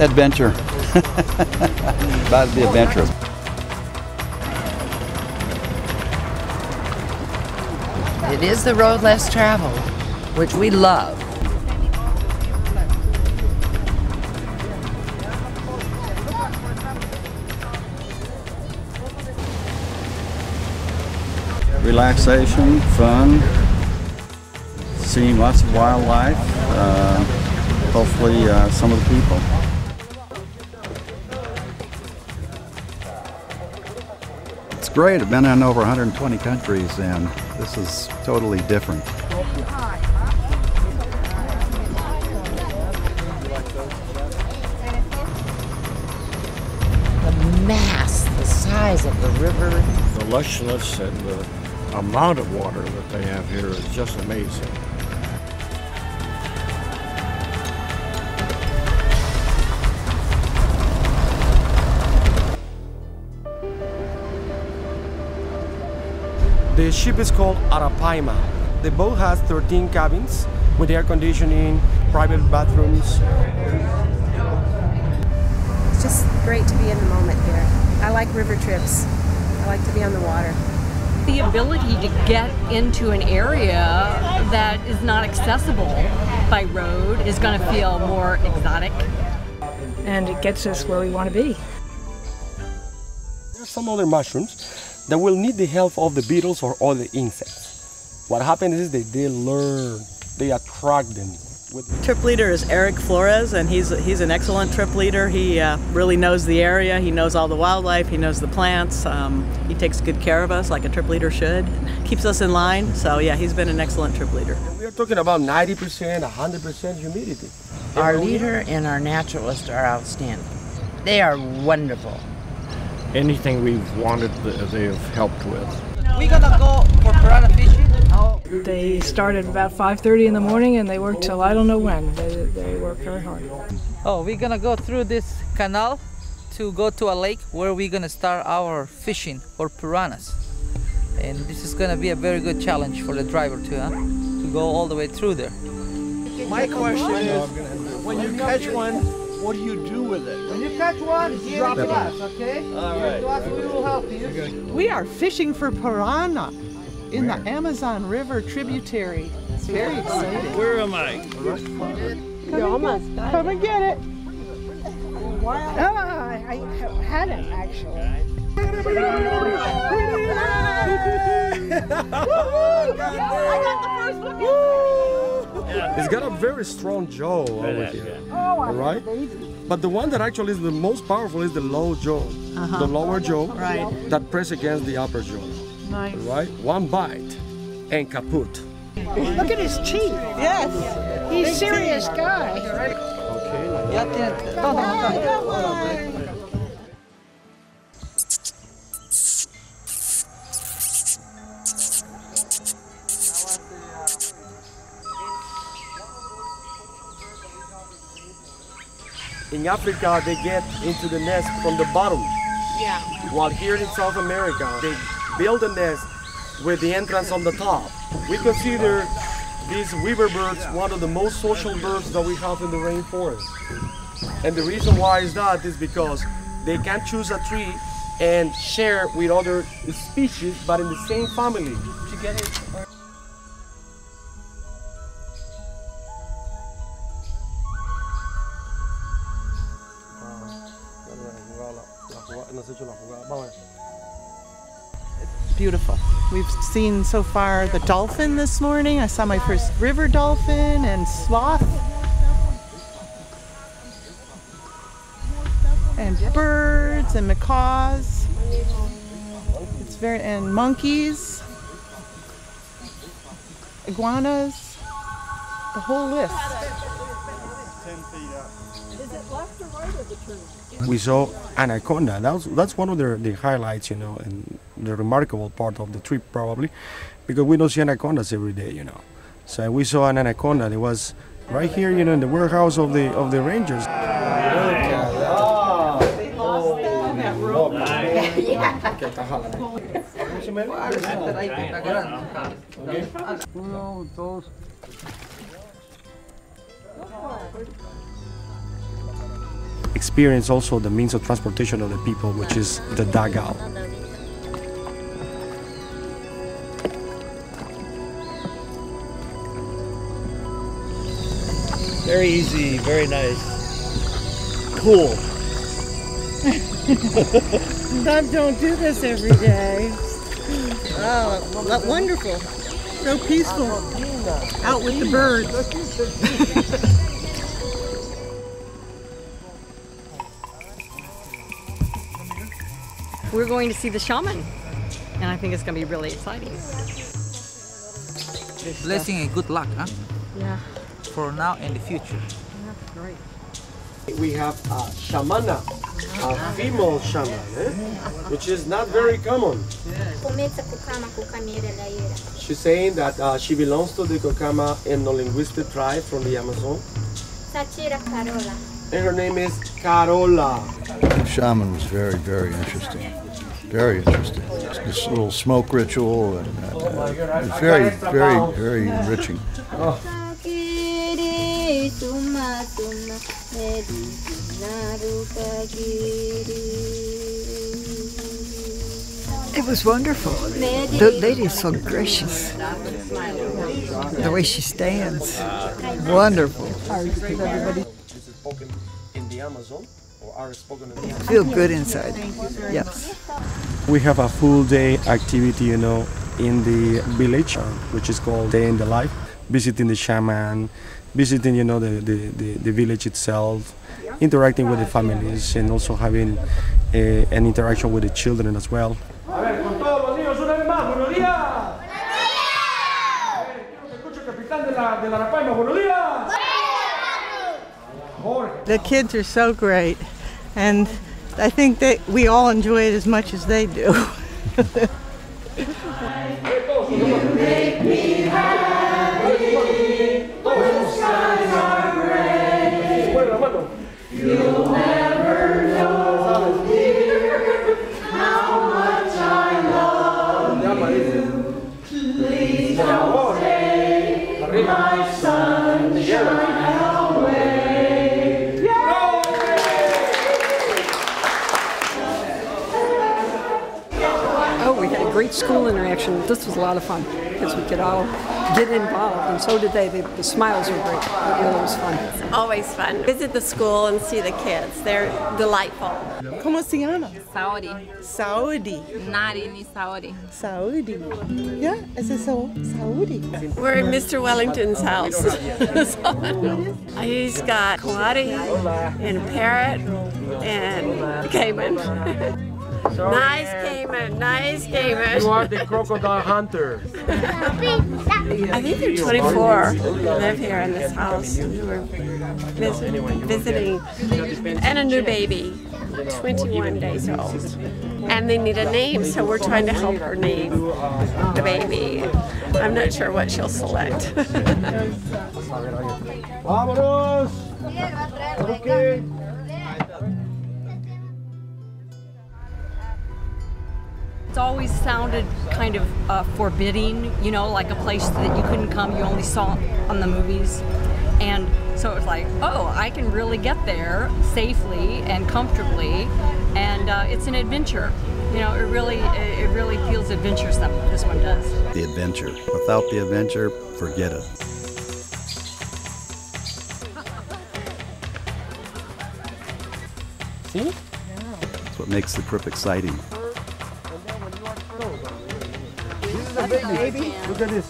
Adventure. About the adventure. It is the road less traveled, which we love. Relaxation, fun, seeing lots of wildlife, hopefully some of the people. It's great. I've been in over 120 countries and this is totally different. The mass, the size of the river. The lushness and the amount of water that they have here is just amazing. The ship is called Arapaima. The boat has 13 cabins with air conditioning, private bathrooms. It's just great to be in the moment here. I like river trips. I like to be on the water. The ability to get into an area that is not accessible by road is going to feel more exotic. And it gets us where we want to be. There are some other mushrooms that will need the help of the beetles or other insects. What happens is that they learn, they attract them. Trip leader is Eric Flores, and he's an excellent trip leader. He really knows the area, he knows all the wildlife, he knows the plants, he takes good care of us like a trip leader should, keeps us in line, so yeah, he's been an excellent trip leader. We are talking about 90%, 100% humidity. Our leader and our naturalist are outstanding. They are wonderful. Anything we've wanted, they've helped with. We're gonna go for piranha fishing. They started about 5:30 in the morning and they worked till I don't know when. They worked very hard. Oh, we're gonna go through this canal to go to a lake where we're gonna start our fishing for piranhas. And this is gonna be a very good challenge for the driver too, huh? To go all the way through there. My question is, when you catch one, what do you do with it? When you catch one, drop it to us, okay? All right. We will help you. We are fishing for piranha. In the Amazon River tributary. It's very exciting. Where am I? Come and get it. Wow. Oh, I had it actually. It's got a very strong jaw over here. All right? But the one that actually is the most powerful is the low jaw. The lower jaw that press against the upper jaw. Nice. Right? One bite and kaput. Look at his teeth. Yes. He's a serious guy. In Africa, they get into the nest from the bottom. Yeah. While here in South America, they build a nest with the entrance on the top. We consider these weaver birds one of the most social birds that we have in the rainforest. And the reason why is that is because they can choose a tree and share with other species, but in the same family. Beautiful. We've seen so far the dolphin this morning. I saw my first river dolphin and sloth. And birds and macaws. It's very, and monkeys. Iguanas. The whole list. Is it left or right of the tree? We saw anaconda. That's one of the highlights, you know, and the remarkable part of the trip probably, because we don't see anacondas every day, you know. So we saw an anaconda. It was right here, you know, in the warehouse of the rangers. experience also the means of transportation of the people, which is the dugao. Very easy, very nice. Cool. Bob, don't do this every day. Oh, wonderful. So peaceful. Out with the birds. We're going to see the shaman, and I think it's going to be really exciting. Blessing and good luck, huh? Yeah. For now and the future. Yeah, great. We have a shamana, a female shaman, which is not very common. She's saying that she belongs to the Kokama ethno-linguistic tribe from the Amazon. Sachira Carola. And her name is Carola. The shaman was very, very interesting. Very interesting. This little smoke ritual, and very, very, very enriching. It was wonderful. The lady is so gracious. The way she stands, wonderful. In the Amazon, or are spoken in the Amazon. Feel good inside. Yes. We have a full day activity, you know, in the village, which is called Day in the Life. Visiting the shaman, visiting, you know, the village itself, interacting with the families, and also having an interaction with the children as well. The kids are so great, and I think that we all enjoy it as much as they do. You make me happy when the skies are gray. You'll never know, dear, how much I love you. Please don't take my sunshine away. Great school interaction. This was a lot of fun because we could all get involved, and so did they. The smiles were great. It was fun. It's always fun. Visit the school and see the kids. They're delightful. ¿Cómo se llama? Saudi. Saudi. Narini Saudi. Saudi. Yeah, it's a Saudi. We're at Mr. Wellington's house. So, he's got koati and a parrot and a caiman. So, nice caiman, nice caiman. You are the crocodile hunter. I think they're 24 who live here in this house. We were visiting, and a new baby, 21 days old. And they need a name, so we're trying to help her name the baby. I'm not sure what she'll select. Vámonos! Okay. It's always sounded kind of forbidding, you know, like a place that you couldn't come, you only saw on the movies. And so it was like, oh, I can really get there safely and comfortably, and it's an adventure. You know, it really feels adventuresome, this one does. The adventure. Without the adventure, forget it. See? Yeah. That's what makes the trip exciting. Baby. Look at this.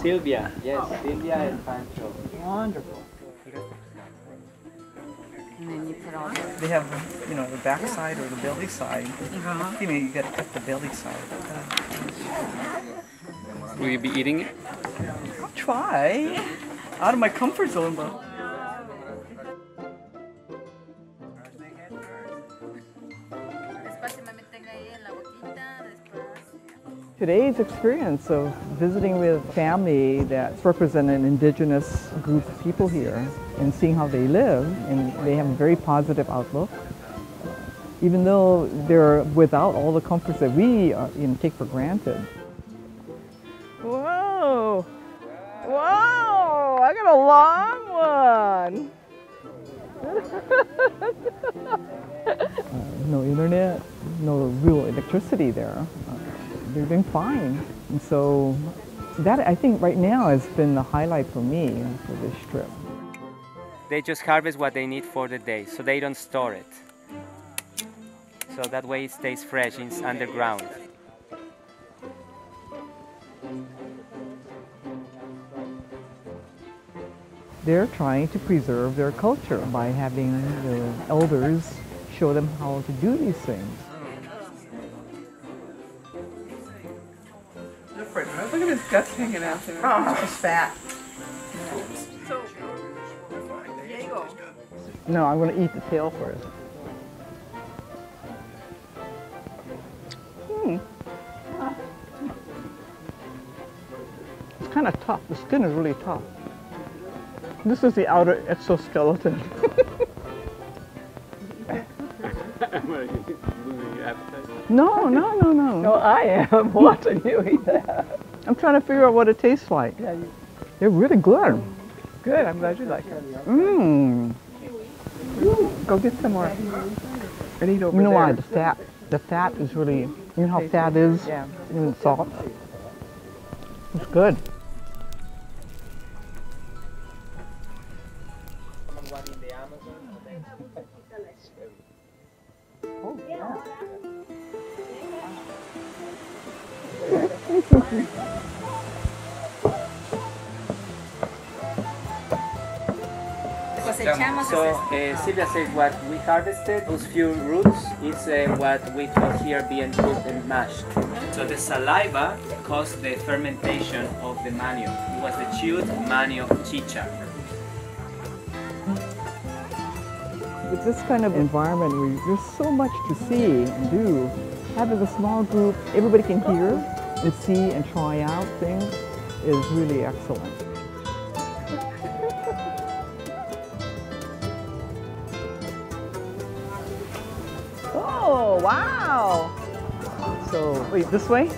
Silvia, yes, Silvia and Pancho. Wonderful. And then you put all this. They have, you know, the back side or the belly side. You know, you got to cut the belly side. Will you be eating it? I'll try. Out of my comfort zone, though. Today's experience of visiting with family that represent an indigenous group of people here and seeing how they live, and they have a very positive outlook. Even though they're without all the comforts that we take for granted. Whoa! Whoa! I got a long one! No internet, no real electricity there. They're doing fine. And so that, I think, right now has been the highlight for me for this trip. They just harvest what they need for the day, so they don't store it. So that way it stays fresh, it's underground. They're trying to preserve their culture by having the elders show them how to do these things. Look at his guts hanging out there. Oh, he's fat. No, I'm going to eat the tail first. It's kind of tough. The skin is really tough. This is the outer exoskeleton. No. No, I am watching you eat that. I'm trying to figure out what it tastes like. Yeah, they're really good. Good. I'm glad you like it. Mmm. Go get some more. And eat over there. You know why? The fat is really. You know how fat is? Yeah. Even salt. It's good. Oh, yeah. So Silvia said what we harvested, those few roots, is what we call here being cooked and mashed. So the saliva caused the fermentation of the manioc. It was the chewed manioc chicha. With this kind of environment where there's so much to see and do, having a small group, everybody can hear and see and try out things is really excellent. Oh, wow! So, wait, this way?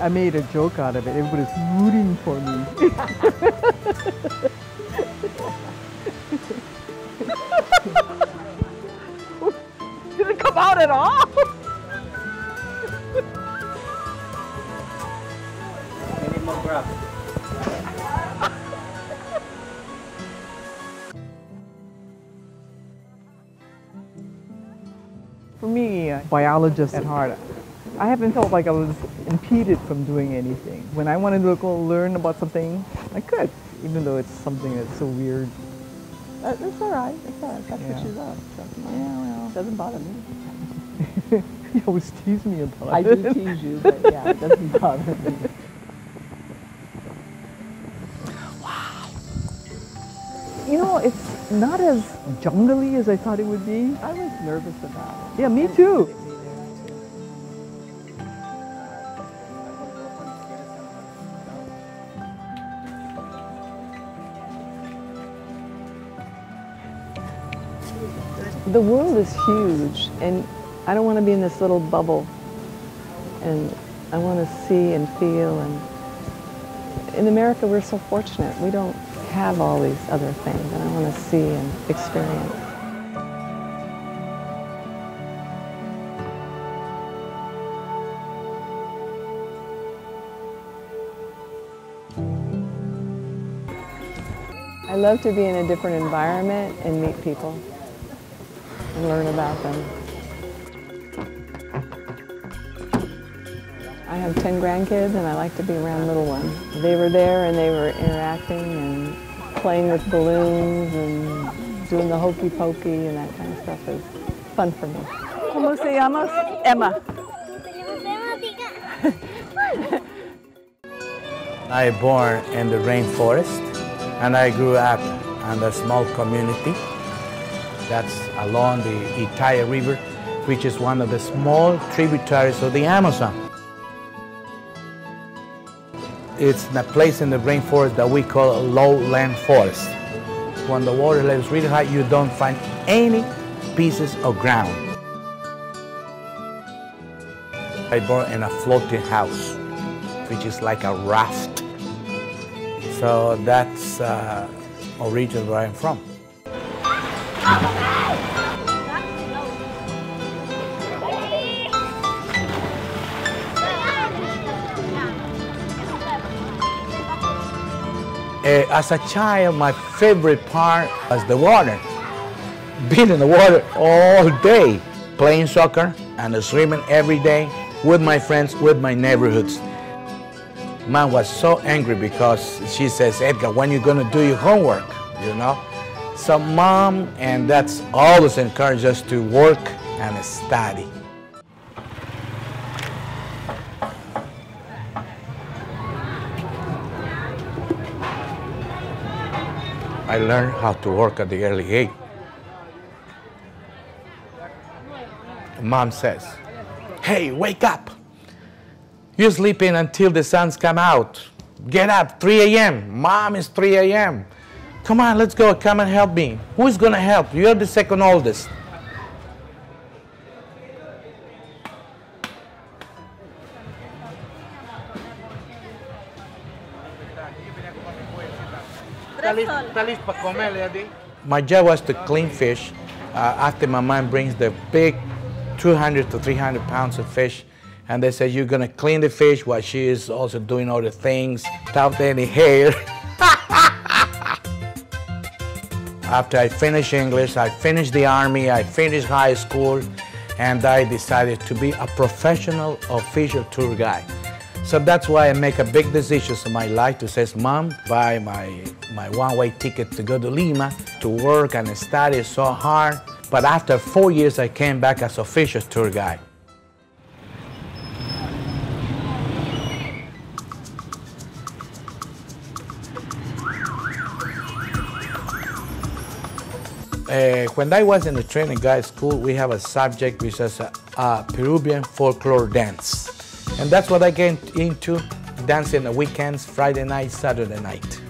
I made a joke out of it. Everybody's rooting for me. Did it come out at all? For me, a biologist at heart, I haven't felt like I was impeded from doing anything. When I wanted to go learn about something, I could, even though it's something that's so weird. That's all right. That's all right. That's what you love. So, yeah, well, it doesn't bother me. You always tease me about it. I do tease you, but yeah, it doesn't bother me. You know, it's not as jungly as I thought it would be. I was nervous about it. Yeah, me too. The world is huge, and I don't want to be in this little bubble. And I want to see and feel. And in America, we're so fortunate. We don't have all these other things that I want to see and experience. I love to be in a different environment and meet people and learn about them. I have 10 grandkids and I like to be around little ones. They were there and they were interacting and playing with balloons and doing the hokey pokey and that kind of stuff is fun for me. ¿Cómo se llamas? Emma. I was born in the rainforest, and I grew up in a small community that's along the Itaya River, which is one of the small tributaries of the Amazon. It's a place in the rainforest that we call lowland forest. When the water level is really high, you don't find any pieces of ground. I was born in a floating house, which is like a raft. So that's origin where I'm from. As a child, my favorite part was the water. Being in the water all day, playing soccer and swimming every day with my friends, with my neighborhoods. Mom was so angry because she says, "Edgar, when are you going to do your homework?" You know? So Mom, and that's always encouraged us to work and study. I learned how to work at the early age. Mom says, "Hey, wake up. You're sleeping until the sun's come out. Get up, 3 a.m. Mom, it's 3 a.m. Come on, let's go, come and help me. Who's gonna help? You're the second oldest." My job was to clean fish after my mom brings the big 200 to 300 pounds of fish, and they said, "You're gonna clean the fish while she is also doing other things, without any hair." After I finished English, I finished the army, I finished high school, and I decided to be a professional official tour guide. So that's why I make a big decision in my life to say, "Mom, buy my one-way ticket to go to Lima to work and study so hard." But after 4 years, I came back as official tour guide. When I was in the training guide school, we have a subject which is Peruvian folklore dance. And that's what I came into, dancing on weekends, Friday night, Saturday night.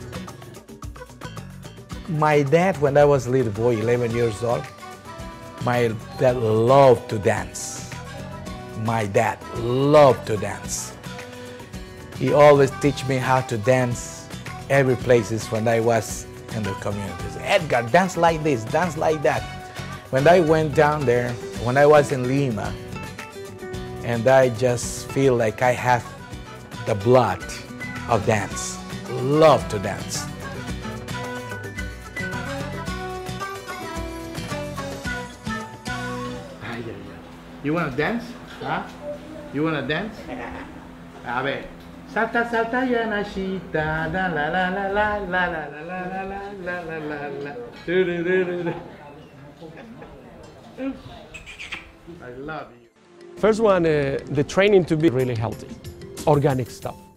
My dad, when I was a little boy, 11 years old, my dad loved to dance. My dad loved to dance. He always teach me how to dance every places when I was in the communities. "Edgar, dance like this, dance like that." When I went down there, when I was in Lima, and I just feel like I have the blood of dance. Love to dance. You wanna dance? Huh? You wanna dance? A ver. Salta, salta, yanashita, la la la la la la la la la la la la. Do do do do. I love you. First one, the training to be really healthy, organic stuff.